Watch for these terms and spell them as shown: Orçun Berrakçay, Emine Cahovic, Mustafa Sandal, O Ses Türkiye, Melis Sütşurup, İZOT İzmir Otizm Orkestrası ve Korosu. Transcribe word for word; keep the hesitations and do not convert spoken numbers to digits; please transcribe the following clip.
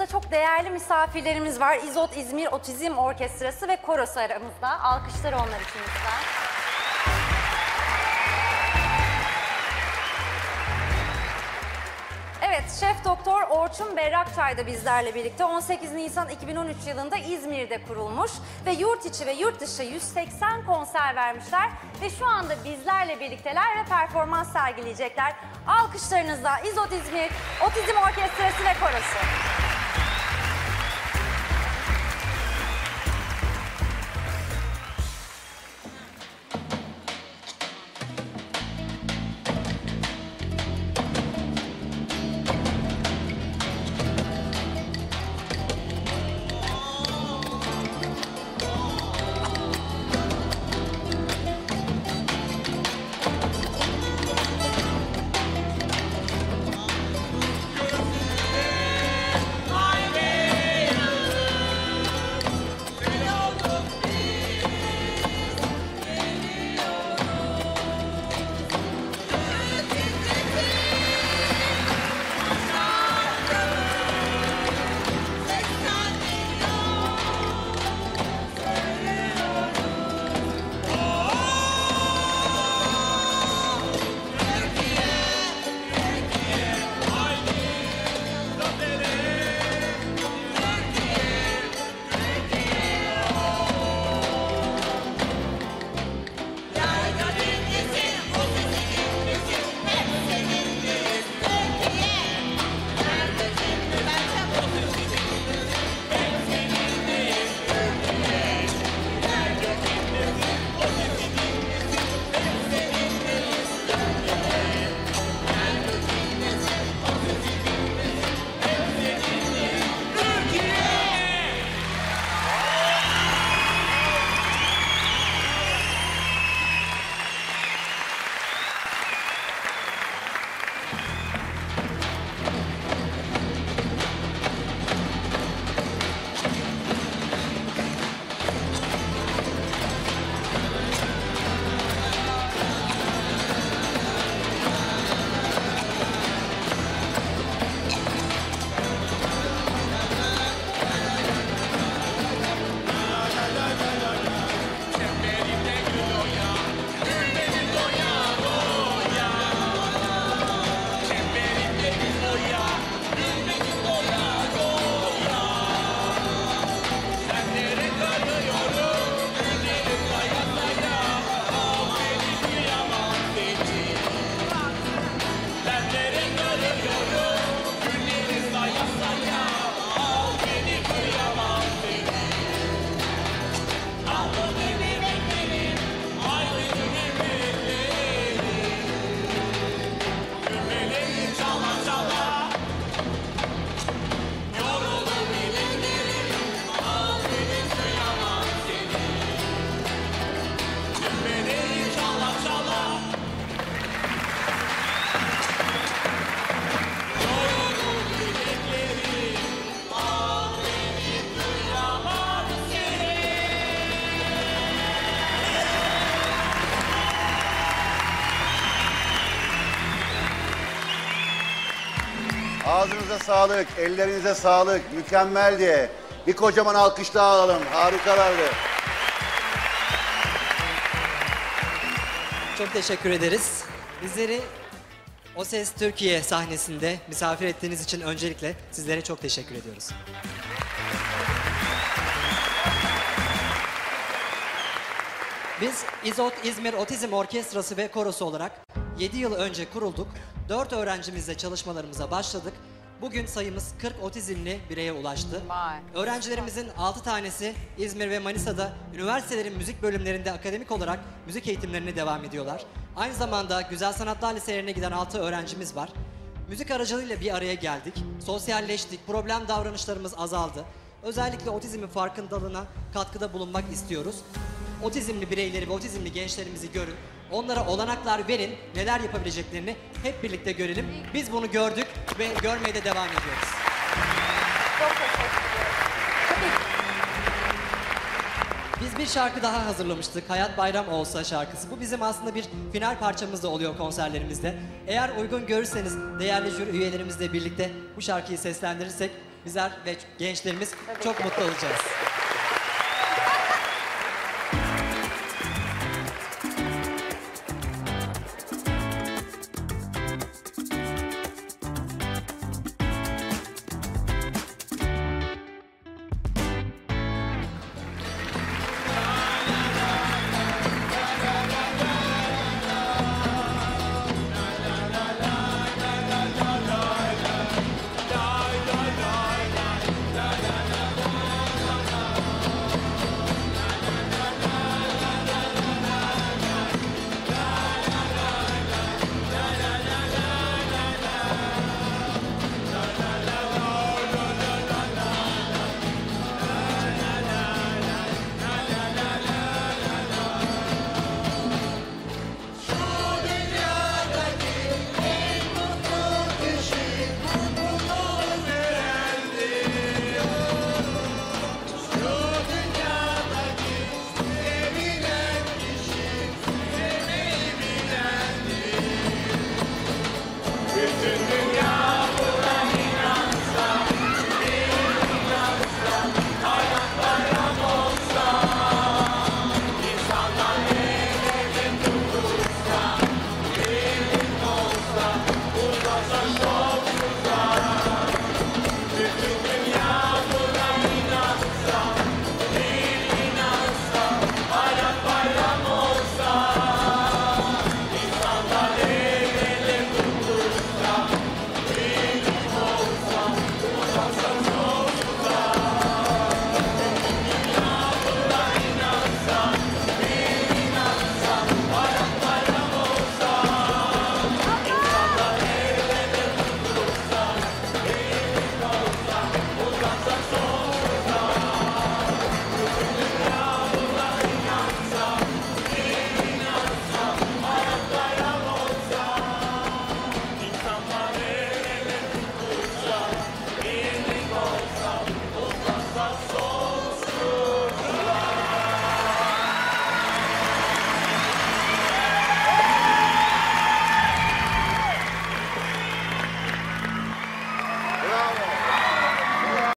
Yanımızda çok değerli misafirlerimiz var. İZOT İzmir Otizm Orkestrası ve Korosu aramızda. Alkışlar onlar için lütfen. Evet, Şef Doktor Orçun Berrakçay da bizlerle birlikte. on sekiz Nisan iki bin on üç yılında İzmir'de kurulmuş ve yurt içi ve yurt dışı yüz seksen konser vermişler ve şu anda bizlerle birlikteler ve performans sergileyecekler. Alkışlarınızla İZOT İzmir Otizm Orkestrası ve Korosu. Ağzınıza sağlık, ellerinize sağlık, mükemmeldi. Bir kocaman alkış daha alalım, harikalardı. Çok teşekkür ederiz. Bizleri O Ses Türkiye sahnesinde misafir ettiğiniz için öncelikle sizlere çok teşekkür ediyoruz. Biz İZOT İzmir Otizm Orkestrası ve Korosu olarak yedi yıl önce kurulduk. dört öğrencimizle çalışmalarımıza başladık. Bugün sayımız kırk otizmli bireye ulaştı. Öğrencilerimizin altı tanesi İzmir ve Manisa'da üniversitelerin müzik bölümlerinde akademik olarak müzik eğitimlerine devam ediyorlar. Aynı zamanda Güzel Sanatlar Liselerine giden altı öğrencimiz var. Müzik aracılığıyla bir araya geldik. Sosyalleştik, problem davranışlarımız azaldı. Özellikle otizmin farkındalığına katkıda bulunmak istiyoruz. Otizmli bireyleri ve otizmli gençlerimizi görün. Onlara olanaklar verin, neler yapabileceklerini hep birlikte görelim. Biz bunu gördük ve görmeye de devam ediyoruz. Çok teşekkür ederim. Biz bir şarkı daha hazırlamıştık, Hayat Bayram Olsa şarkısı. Bu bizim aslında bir final parçamız da oluyor konserlerimizde. Eğer uygun görürseniz değerli jüri üyelerimizle birlikte bu şarkıyı seslendirirsek bizler ve gençlerimiz tabii çok ki mutlu olacağız.